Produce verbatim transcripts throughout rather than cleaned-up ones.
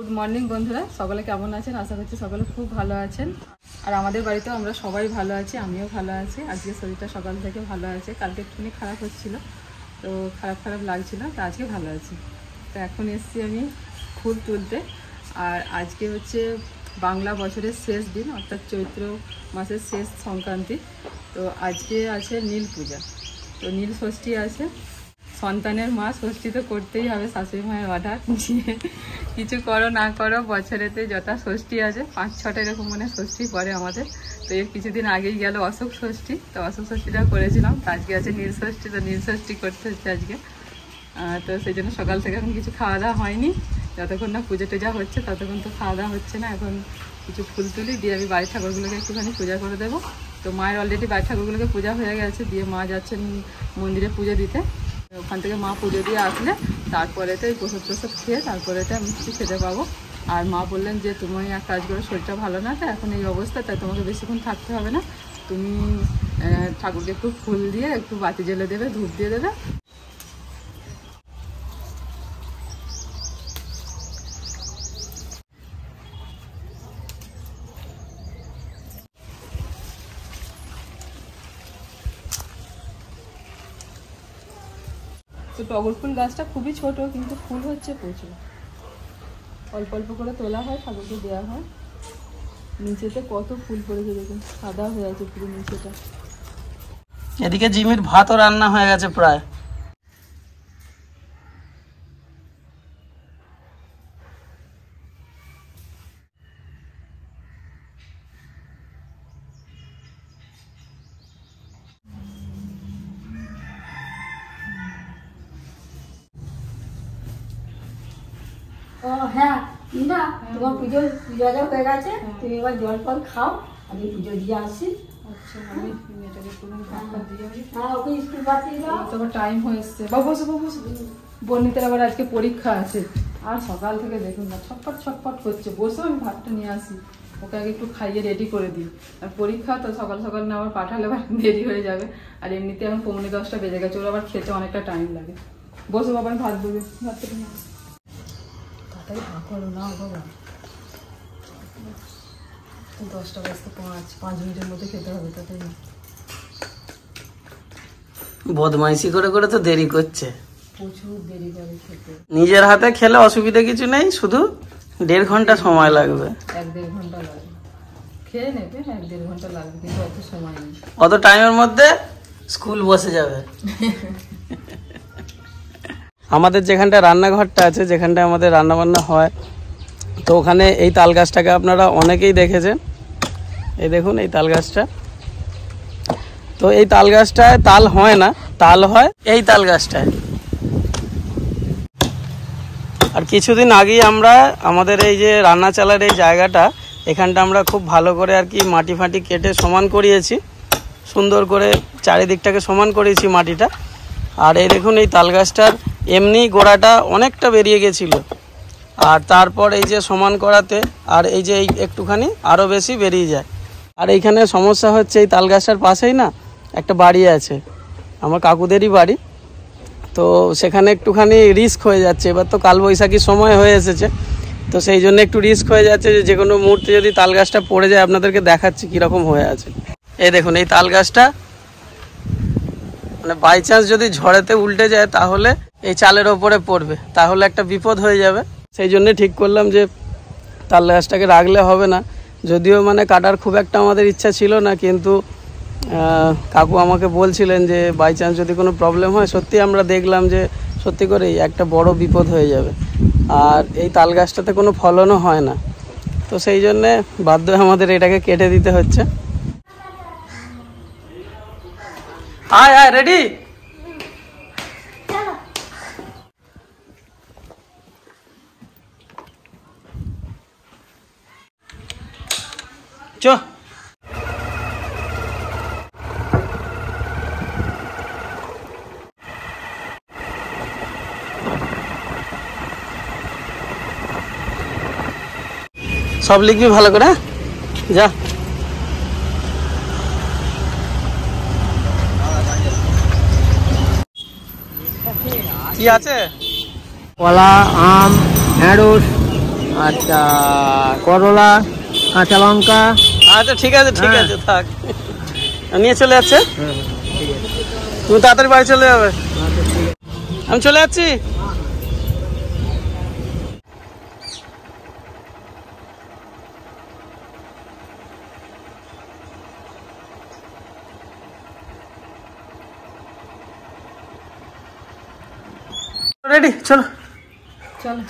Good morning बंधुरा सकले केमन आछेन आशा करछि सकले खूब भालो आछेन और आमादेर बाड़ीतेও आमरा सबाई भालो आछि आमिও भालो आछि। आजके शरीरटा सकाल थेके भालो आछे, कालके एकटुखानि खाराप हच्छिलो तो खाराप खाराप लागछिलो, तो आजके भालो आछि। तो एखन एসেছি आमि फुल तुलते और आजके हच्छे बांगला बछरेर शेष दिन अर्थात चैत्र मासेर शेष संक्रांति। तो आजके आछे नील पूजा, तो नील षष्ठी आछे, सन्तानेर मा षष्ठी तो करतेई होबे शाशुड़ी मायेर अर्डार निये किछु करो ना करो बछरेते जटा षष्ठी आछे पाँच छटा एरकम माने षष्ठी पड़े आमादेर। तो एर किछुदिन आगेई गेल अशोक षष्ठी, तो अशोक षष्ठीटा करेछिलाम, तो आजके आछे नील षष्ठी, तो नील षष्ठी करते हच्छे आजके। तो सेई जोन्नो सकाल थेके एखन किछु खावा दावा हयनि, যতক্ষণ না পূজা টুজা হচ্ছে ততক্ষণ তো খাওয়া দাওয়া হচ্ছে না। এখন কিছু ফুল তুলি দিয়ে আমি বাড়ির ঠাকুরগুলোকে একটুখানি পূজা করে দেবো। তো মায়ের অলরেডি বাড়ির ঠাকুরগুলোকে পূজা হয়ে গেছে, দিয়ে মা যাচ্ছেন মন্দিরে পুজো দিতে। ওখান থেকে মা পুজো দিয়ে আসলে তারপরে তো এই প্রসাদ প্রসাদ খেয়ে তারপরে তো আমি কিছু খেতে পাবো। আর মা বললেন যে তুমি এক কাজ করে, শরীরটা ভালো না তো এখন এই অবস্থা, তাই তোমাকে বেশিক্ষণ থাকতে হবে না, তুমি ঠাকুরকে একটু ফুল দিয়ে একটু বাতি জ্বেলে দেবে, ধূপ দিয়ে দেবে। तो টগর ফুল গাছটা খুবই ছোট কিন্তু ফুল হচ্ছে প্রচুর, অল্প অল্প করে তোলা হয় ঠাকুরকে দেওয়া হয়। নিচেতে কত ফুল পড়েছে দেখুন, সাদা হয়ে আছে পুরো নিচেটা। এদিকে জিমির ভাতও রান্না হয়ে গেছে প্রায়। বর্ণিতার আবার আজকে পরীক্ষা আছে আর সকাল থেকে দেখুন না ছটপট ছটপট করছে, বসে আমি ভাতটা নিয়ে আসি, ওকে আগে একটু খাইয়ে রেডি করে দিই। আর পরীক্ষা তো সকাল সকাল না আবার পাঠালে দেরি হয়ে যাবে, আর এমনিতে এখন পৌনে দশটা বেজে গেছে, ওর আবার খেতে অনেকটা টাইম লাগে। বসে বাবা ভাত দেবে, ভাতটা নিয়ে আসি। দশটা বাজতে পাঁচ পাঁচ মিনিটের মধ্যে খেতে হবে, তাতে বদমাইশি করে করে তো দেরি করছে, প্রচুর দেরি করে খেতে। নিজের হাতে খেলে অসুবিধা কিছু নেই, শুধু দেড় ঘন্টা সময় লাগবে, এক দেড় ঘন্টা লাগবে, খেয়ে নেবে এক দেড় ঘন্টা লাগবে, কিন্তু অত সময় নেই। অত টাইমের মধ্যে স্কুল বসে যাবে। আমাদের যেখানটা রান্নাঘরটা আছে, যেখানটা আমাদের রান্নাবান্না হয়, তো ওখানে এই তাল গাছটাকে আপনারা অনেকেই দেখেছেন। এই দেখুন এই তাল গাছটা, তো এই তাল গাছটায় তাল হয় না, তাল হয় এই তাল গাছটায়। আর কিছুদিন আগেই আমরা আমাদের এই যে রান্না চালার এই জায়গাটা, এখানটা আমরা খুব ভালো করে আর কি মাটি ফাটি কেটে সমান করিয়েছি, সুন্দর করে চারিদিকটাকে সমান করিয়েছি মাটিটা। আর এই দেখুন এই তাল গাছটার এমনি গোড়াটা অনেকটা বেরিয়ে গেছিলো, আর তারপর এই যে সমান করাতে আর এই যে একটুখানি আরও বেশি বেরিয়ে যায়। আর এইখানে সমস্যা হচ্ছে এই তাল গাছটার পাশেই না একটা বাড়ি আছে, আমার কাকুদেরই বাড়ি, তো সেখানে একটুখানি রিস্ক হয়ে যাচ্ছে। এবার তো কালবৈশাখীর সময় হয়ে এসেছে, তো সেই জন্য একটু রিস্ক হয়ে যাচ্ছে যে যে কোনো মুহূর্তে যদি তাল গাছটা পড়ে যায়। আপনাদেরকে দেখাচ্ছি কীরকম হয়ে আছে। এই দেখুন এই তাল গাছটা মানে বাই চান্স যদি ঝড়েতে উল্টে যায় তাহলে এই চালের ওপরে পড়বে, তাহলে একটা বিপদ হয়ে যাবে। সেই জন্যে ঠিক করলাম যে তাল গাছটাকে রাখলে হবে না, যদিও মানে কাটার খুব একটা আমাদের ইচ্ছা ছিল না, কিন্তু কাকু আমাকে বলছিলেন যে বাই চান্স যদি কোনো প্রবলেম হয়, সত্যি আমরা দেখলাম যে সত্যি করেই একটা বড় বিপদ হয়ে যাবে। আর এই তাল গাছটাতে কোনো ফলনও হয় না, তো সেই জন্যে বাধ্য আমাদের এটাকে কেটে দিতে হচ্ছে। আয় আয় রেডি। চো সব লিখবি ভালো করে, যা কি আছে কলা, আম, ঢেঁড়স, अच्छा করলা কাঁচা লঙ্কা আচ্ছা ঠিক আছে ঠিক আছে থাক নিয়ে চলে যাচ্ছে তুমি তাড়াতাড়ি বাড়ি চলে যাবে আমি চলে যাচ্ছি रेडी चलो चलो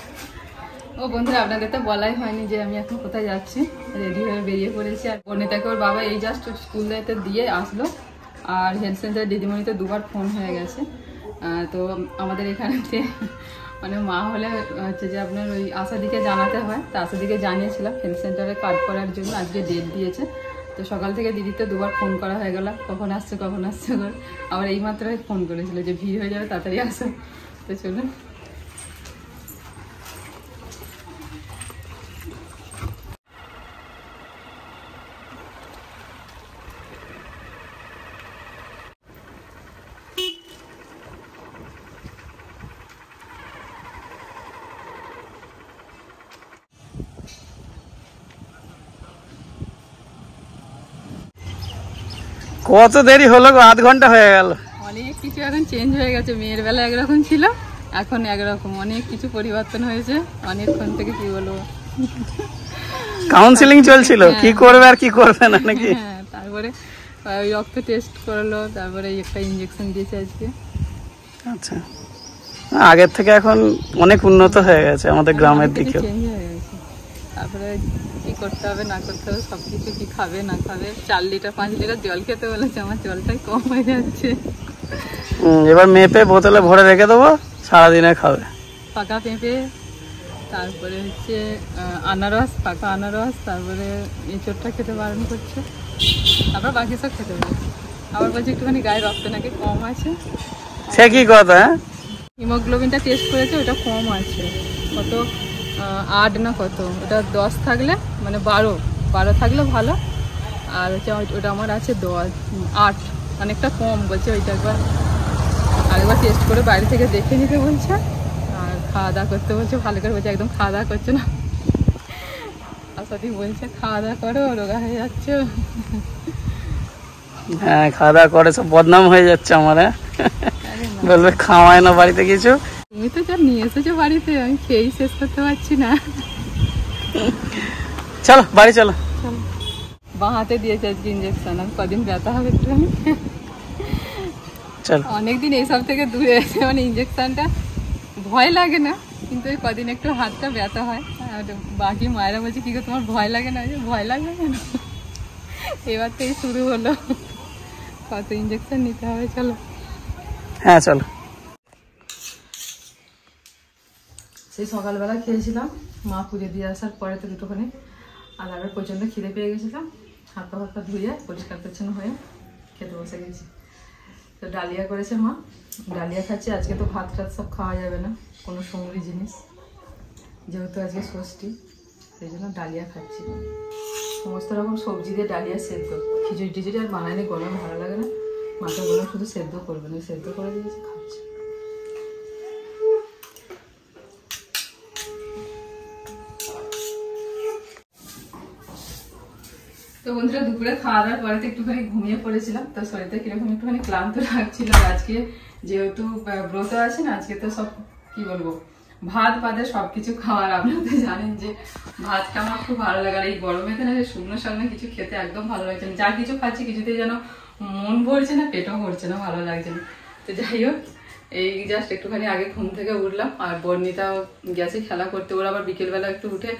ओ बंधुरा आपनादेर तो बলাই হয়নি যে আমি এখন কোথায় যাচ্ছি রেডি হয়ে বেরিয়ে পড়েছি আর বনিতাকে ওর বাবা এই জাস্ট স্কুল থেকে দিয়ে আসলো আর হেলথ সেন্টার দিদিমণি তো দুবার ফোন হয়ে গেছে তো আমাদের এখানেতে মানে মা হলে হচ্ছে যে আপনার ওই আশাদিকে জানাতে হয় তো আশাদিকে জানিয়েছিলাম হেলথ সেন্টারে কাজ করার জন্য আজকে ডেট দিয়েছে তো সকাল থেকে দিদি তো দুবার ফোন করা হয়ে গেল কখন আসছে কখন আসছে করে আবার এইমাত্র ফোন করেছিল যে ভিড় হয়ে যাবে তাড়াতাড়ি আসো তো চলো কত দেরি হলো গো আধ ঘন্টা হয়ে গেল অনেক কিছু এখন চেঞ্জ হয়ে গেছে মেয়ের বেলা একরকম ছিল এখন একরকম অনেক কিছু পরিবর্তন হয়েছে অনেকক্ষণ থেকে কি বলবো কাউন্সেলিং চলছিল কি করবে আর কি করবে না নাকি হ্যাঁ তারপরে রক্ত টেস্ট করলো তারপরে একটা ইনজেকশন দিয়েছে আজকে আচ্ছা আগের থেকে এখন অনেক উন্নত হয়ে গেছে আমাদের গ্রামের দিকে চেঞ্জ হয়ে গেছে তারপরে কি করতে হবে না করতে হবে সবকিছু কি খাবে না খাবে চার লিটার পাঁচ লিটার জল খেতে বলেছে আমার জলটাই কম হয়ে যাচ্ছে এবার মেপে বোতলে ভরে রেখে দেবো সারাদিনে খাবে পাকা পেঁপে তারপরে হচ্ছে আনারস পাকা আনারস তারপরে এঁচোড়টা খেতে বারণ করছে তারপর বাকি সব খেতে বলছে আবার বলছে একটুখানি গায়ে রক্ত নাকি কম আছে সে কি কথা হিমোগ্লোবিনটা টেস্ট করেছে ওটা কম আছে কত আট না কত ওটা দশ থাকলে মানে বারো বারো থাকলে ভালো আর হচ্ছে ওটা আমার আছে দশ আট অনেকটা কম বলছে ওইটা একবার আরেকবার টেস্ট করে বাইরে থেকে দেখে নিতে বলছে আর খাওয়া দাওয়া করতে বলছে ভালো করে বলছে একদম খাওয়া দাওয়া করছে না আশাদি বলছে খাওয়া দাওয়া করো রোগা হয়ে যাচ্ছে হ্যাঁ খাওয়া দাওয়া করে সব বদনাম হয়ে যাচ্ছে আমার বলবে খাওয়ায় না বাড়িতে কিছু তুমি তো যা নিয়ে এসেছো বাড়িতে আমি খেয়েই শেষ করতে পারছি না চলো বাড়ি চলো বাঁ হাতে দিয়েছে আজকে ইঞ্জেকশন আর কদিন ব্যথা হবে একটু আমি চল অনেকদিন এইসব থেকে দূরে মানে ইঞ্জেকশনটা ভয় লাগে না কিন্তু এই কদিন একটু হাতটা ব্যথা হয় আর বাকি মায়েরা বলছে কি গো তোমার ভয় লাগে না ভয় লাগে না এবার থেকে শুরু হলো কত ইঞ্জেকশন নিতে হবে চলো হ্যাঁ চলো সেই সকালবেলা খেয়েছিলাম মা পুজো দিয়ে আসার পরে তো দুটোখানি আর আবার প্রচণ্ড খিদে পেয়ে গেছিলাম হাত পা হাত পা ধুয়ে পরিষ্কার পরিচ্ছন্ন হয়ে খেতে বসে গেছি তো ডালিয়া করেছে মা ডালিয়া খাচ্ছি আজকে তো ভাত টাত সব খাওয়া যাবে না কোনো সমরি জিনিস যেহেতু আজকে ষষ্ঠী সেই জন্য ডালিয়া খাচ্ছি সমস্ত রকম সবজি দিয়ে ডালিয়া সেদ্ধ খিচুড়ি টিচুড়ি আর বানালে গরম ভালো লাগে না মাকে বললাম শুধু সেদ্ধ করবে না সেদ্ধ করে দিয়েছি খাচ্ছি তো বন্ধুরা দুপুরে খাওয়া দাওয়ার পরে তো একটুখানি ঘুমিয়ে পড়েছিলাম তো শরীরটা কিরকম একটুখানি ক্লান্ত লাগছিল আজকে যেহেতু ব্রত আছে না আজকে তো সব কি বলবো ভাত বাদে সবকিছু খাওয়ার আপনারা তো জানেন যে ভাতটা আমার খুব ভালো লাগে আর এই গরমে তো না শুকনো শুকনো কিছু খেতে একদম ভালো লাগছে না যা কিছু খাচ্ছি কিছুতেই যেন মন ভরছে না পেটও ভরছে না ভালো লাগছে না তো যাই হোক এই জাস্ট একটুখানি আগে ঘুম থেকে উঠলাম আর বর্ণিতাও গেছে খেলা করতে ওরা আবার বিকেলবেলা একটু উঠে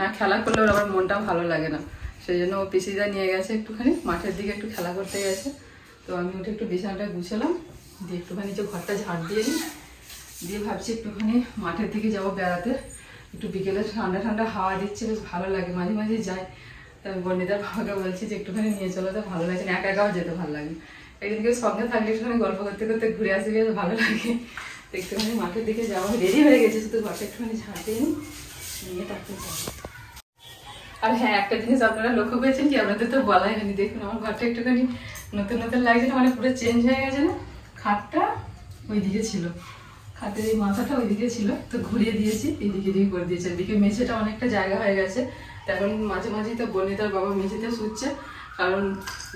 না খেলা করলে ওর আবার মনটাও ভালো লাগে না সেই জন্য ও পিসিদা নিয়ে গেছে একটুখানি মাঠের দিকে একটু খেলা করতে গেছে তো আমি ওটা একটু বিছানাটা গুছালাম দিয়ে একটুখানি যে ঘরটা ঝাড় দিয়ে নিই দিয়ে ভাবছি একটুখানি মাঠের দিকে যাব বেড়াতে একটু বিকেলে ঠান্ডা ঠান্ডা হাওয়া দিচ্ছে বেশ ভালো লাগে মাঝে মাঝে যাই তাই বর্ণিতার বাবাকে বলছি যে একটুখানি নিয়ে চলো তো ভালো লাগে না একা একাও যেতে ভালো লাগে একদিন কেউ সঙ্গে থাকলে একটুখানি গল্প করতে করতে ঘুরে আসি বেশ ভালো লাগে তো একটুখানি মাঠের দিকে যাওয়া রেডি হয়ে গেছে শুধু ঘরটা একটুখানি ঝাড় দিয়ে নিই নিয়ে তারপরে যাবো আর হ্যাঁ একটা জিনিস আপনারা লক্ষ্য করেছেন কি আপনাদের তো বলাই হয়নি দেখুন আমার ঘরটা একটুখানি নতুন নতুন লাগছে না মানে পুরো চেঞ্জ হয়ে গেছে না খাটটা ওই দিকে ছিল हाथের এই মাথাটা ওইদিকে ছিল তো ঘুরিয়ে দিয়েছি এদিকে এদিকে করে দিয়েছি। এদিকে মেঝেটা অনেকটা জায়গা হয়ে গেছে। এখন মাঝে মাঝেই তো বর্ণিতার বাবা মেঝেতে শুচ্ছে, কারণ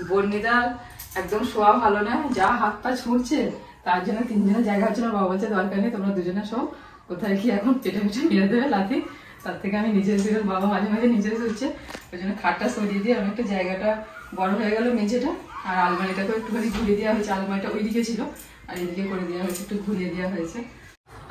বর্ণিতা একদম শোয়া ভালো না, যা হাত পা ছুঁড়ছে তার জন্য তিনজনের জায়গা হচ্ছে না। বাবা বলছে দরকার নেই তোমরা দুজনে শো, কোথায় কি এখন পেটে পেটে মেরে দেবে লাথি। তার থেকে আমি নিজের শুয়ে, বাবা মাঝে মাঝে নিজে শুচ্ছে, ওই জন্য খাটটা সরিয়ে দিয়ে অনেকটা জায়গাটা বড় হয়ে গেল মেঝেটা। আর আলমারিটাকেও একটুখানি ঘুরিয়ে দেওয়া হয়েছে, আলমারিটা ওইদিকে ছিল আর এদিকে করে দেওয়া হয়েছে, একটু ঘুরিয়ে দেওয়া হয়েছে।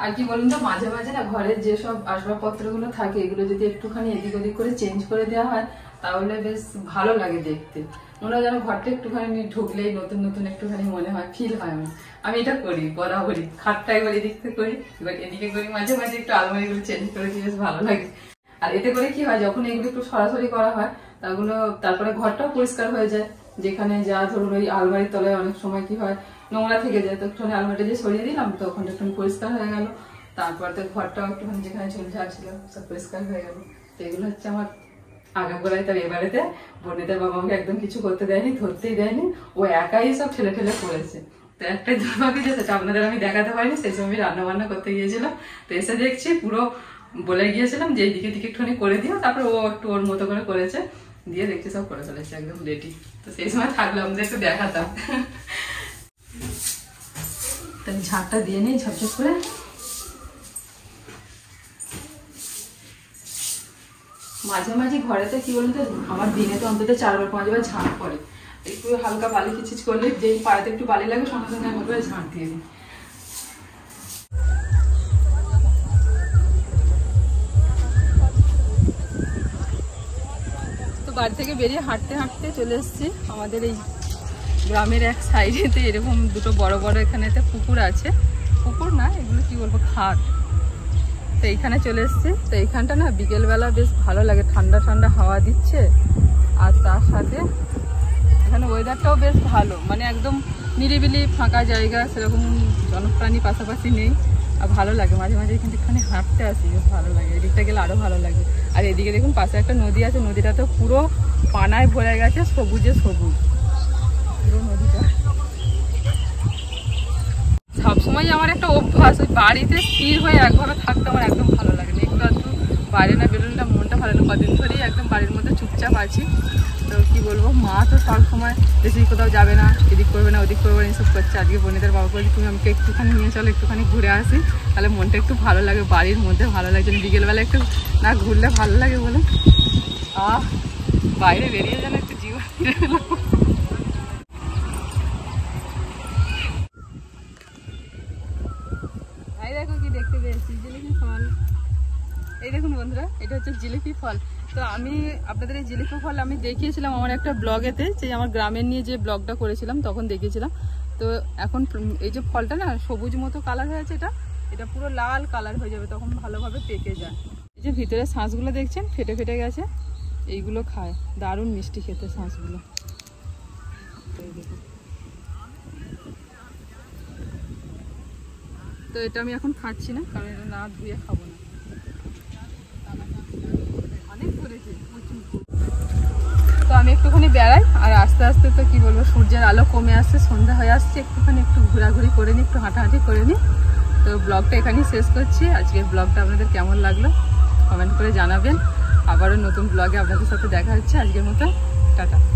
আর কি বলুন তো, মাঝে মাঝে না ঘরের যেসব আসবাবপত্রগুলো থাকে এগুলো যদি একটুখানি এদিক ওদিক করে চেঞ্জ করে দেওয়া হয় তাহলে বেশ ভালো লাগে দেখতে, মনে হয় যেন ঘরটা একটুখানি ঢুকলেই নতুন নতুন একটুখানি মনে হয়, ফিল হয়। আমি এটা করি বরাবরই, খাটটা এবার এদিক থেকে করি এবার এদিকে করি, মাঝে মাঝে একটু আলমারিগুলো চেঞ্জ করে দিই, বেশ ভালো লাগে। আর এতে করে কি হয়, যখন এগুলো একটু সরাসরি করা হয় তাগুলো তারপরে ঘরটাও পরিষ্কার হয়ে যায়। যেখানে যা ধরুন ওই আলমারির তলায় অনেক সময় কি হয় নোংরা থেকে যায়, তো একটুখানি আলমারিটা যে সরিয়ে দিলাম তো ওখানটা একটু পরিষ্কার হয়ে গেল। তারপর তো ঘরটাও একটুখানি যেখানে ঝুলঝাল ছিল সব পরিষ্কার হয়ে গেল। তো এগুলো হচ্ছে আমার আগাগোড়ায়। তবে এবারেতে বর্ণিতার বাবা আমাকে একদম কিছু করতে দেয়নি, ধরতেই দেয়নি, ও একাই সব ঠেলে ঠেলে করেছে। তো একটাই দুর্ভাগ্য যে সেটা আপনাদের আমি দেখাতে পারিনি, সেই সময় রান্না বান্না করতে গিয়েছিলাম। তো এসে দেখছি পুরো বলে গিয়েছিলাম যে এইদিকে দিকে একটুখানি করে দিও, তারপর ও একটু ওর মতো করে করেছে, দিয়ে দেখছি সব করে চলেছে একদম রেডি। তো সেই সময় থাকলো আমাদের একটু দেখাতাম। তো আমি ঝাঁটটা দিয়ে নিই ঝপঝপ করে। মাঝে মাঝে ঘরেতে কি বলুন তো, আমার দিনে তো অন্তত চারবার পাঁচবার ঝাঁট পড়ে, একটু হালকা বালি খিচিচ করলে যেই পাড়াতে একটু বালি লাগে সঙ্গে সঙ্গে আমি করে ঝাঁট দিয়ে দিই। তো বাড়ি থেকে বেরিয়ে হাঁটতে হাঁটতে চলে এসেছি আমাদের এই গ্রামের এক সাইডেতে, এরকম দুটো বড় বড় এখানেতে পুকুর আছে, পুকুর না এগুলো কি বলবো খাট। তো এইখানে চলে এসেছি, তো এইখানটা না বিকেলবেলা বেশ ভালো লাগে, ঠান্ডা ঠান্ডা হাওয়া দিচ্ছে, আর তার সাথে এখানে ওয়েদারটাও বেশ ভালো, মানে একদম নিরিবিলি ফাঁকা জায়গা, সেরকম জনপ্রাণী পাশাপাশি নেই, আর ভালো লাগে। মাঝে মাঝে কিন্তু এখানে হাঁটতে আসি, বেশ ভালো লাগে, এদিকটা গেলে আরও ভালো লাগে। আর এদিকে দেখুন পাশে একটা নদী আছে, নদীটা তো পুরো পানায় ভরে গেছে, সবুজে সবুজ পুরো নদীটা। সবসময় আমার একটা অভ্যাস, ওই বাড়িতে স্থির হয়ে একভাবে থাকতে আমার একদম ভালো লাগে না, একটু একটু বাইরে না বেরোলে মনটা ভালো না। কদিন ধরেই একদম বাড়ির মধ্যে চুপচাপ আছি, তো কি বলবো মা তো সবসময় বেশি কোথাও যাবে না, এদিক করবে না ওদিক করবে না এইসব করছে। আজকে বর্ণিতার বাবা বলছি তুমি আমাকে একটুখানি নিয়ে চলো, একটুখানি ঘুরে আসি, তাহলে মনটা একটু ভালো লাগে, বাড়ির মধ্যে ভালো লাগে না, বিকেলবেলা একটু না ঘুরলে ভালো লাগে বলে আহ বাইরে বেরিয়ে যেন একটু জীবন ফিরে পেল। এই দেখুন বন্ধুরা, এটা হচ্ছে জিলিপি ফল। তো আমি আপনাদের এই জিলিপি ফল আমি দেখিয়েছিলাম আমার একটা ব্লগেতে, যে আমার গ্রামের নিয়ে যে ব্লগটা করেছিলাম তখন দেখিয়েছিলাম। তো এখন এই যে ফলটা না সবুজ মতো কালার হয়েছে, এটা এটা পুরো লাল কালার হয়ে যাবে, তখন ভালোভাবে পেকে যায়। এই যে ভিতরে শাঁসগুলো দেখছেন ফেটে ফেটে গেছে, এইগুলো খায়, দারুণ মিষ্টি খেতে শাঁসগুলো। তো এটা আমি এখন খাচ্ছি না, কারণ এটা না ধুয়ে খাবো না। তো আমি একটুখানি বেড়াই, আর আস্তে আস্তে তো কি বলবো সূর্যের আলো কমে আসছে, সন্ধ্যা হয়ে আসছে, একটুখানি একটু ঘোরাঘুরি করে নিই, একটু হাঁটাহাঁটি করে নিই। তো ব্লগটা এখানেই শেষ করছি। আজকের ব্লগটা আপনাদের কেমন লাগলো কমেন্ট করে জানাবেন, আবারও নতুন ব্লগে আপনাদের সাথে দেখা হচ্ছে। আজকের মতো টাটা।